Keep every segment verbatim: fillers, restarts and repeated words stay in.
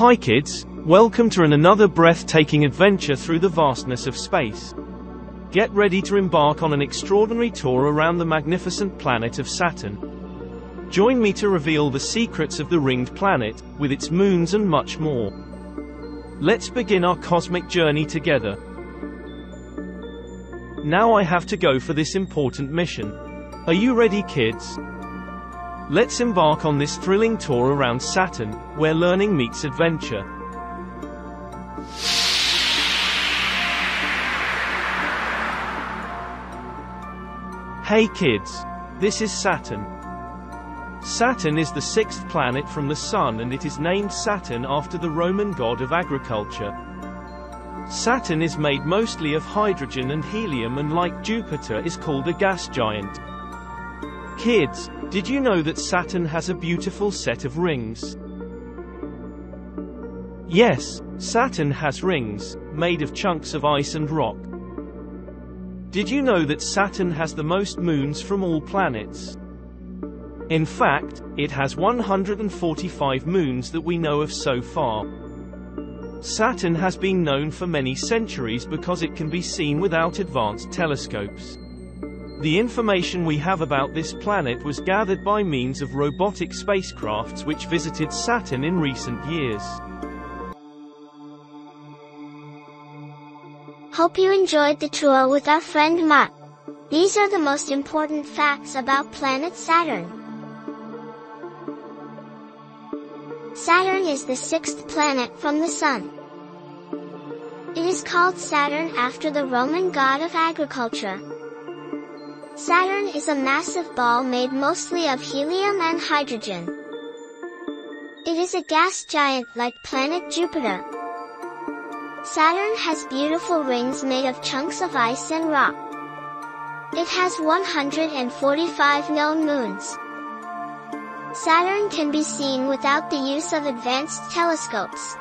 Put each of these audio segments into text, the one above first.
Hi kids, welcome to an another breathtaking adventure through the vastness of space. Get ready to embark on an extraordinary tour around the magnificent planet of Saturn. Join me to reveal the secrets of the ringed planet, with its moons and much more. Let's begin our cosmic journey together. Now I have to go for this important mission. Are you ready, kids? Let's embark on this thrilling tour around Saturn, where learning meets adventure. Hey kids! This is Saturn. Saturn is the sixth planet from the Sun, and it is named Saturn after the Roman god of agriculture. Saturn is made mostly of hydrogen and helium, and like Jupiter is called a gas giant. Kids, did you know that Saturn has a beautiful set of rings? Yes, Saturn has rings, made of chunks of ice and rock. Did you know that Saturn has the most moons from all planets? In fact, it has one hundred forty-five moons that we know of so far. Saturn has been known for many centuries because it can be seen without advanced telescopes. The information we have about this planet was gathered by means of robotic spacecrafts which visited Saturn in recent years. Hope you enjoyed the tour with our friend Mark. These are the most important facts about planet Saturn. Saturn is the sixth planet from the Sun. It is called Saturn after the Roman god of agriculture. Saturn is a massive ball made mostly of helium and hydrogen. It is a gas giant like planet Jupiter. Saturn has beautiful rings made of chunks of ice and rock. It has one hundred forty-five known moons. Saturn can be seen without the use of advanced telescopes.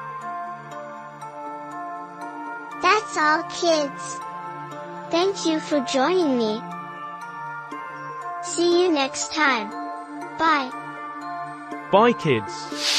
That's all, kids. Thank you for joining me. See you next time. Bye. Bye, kids.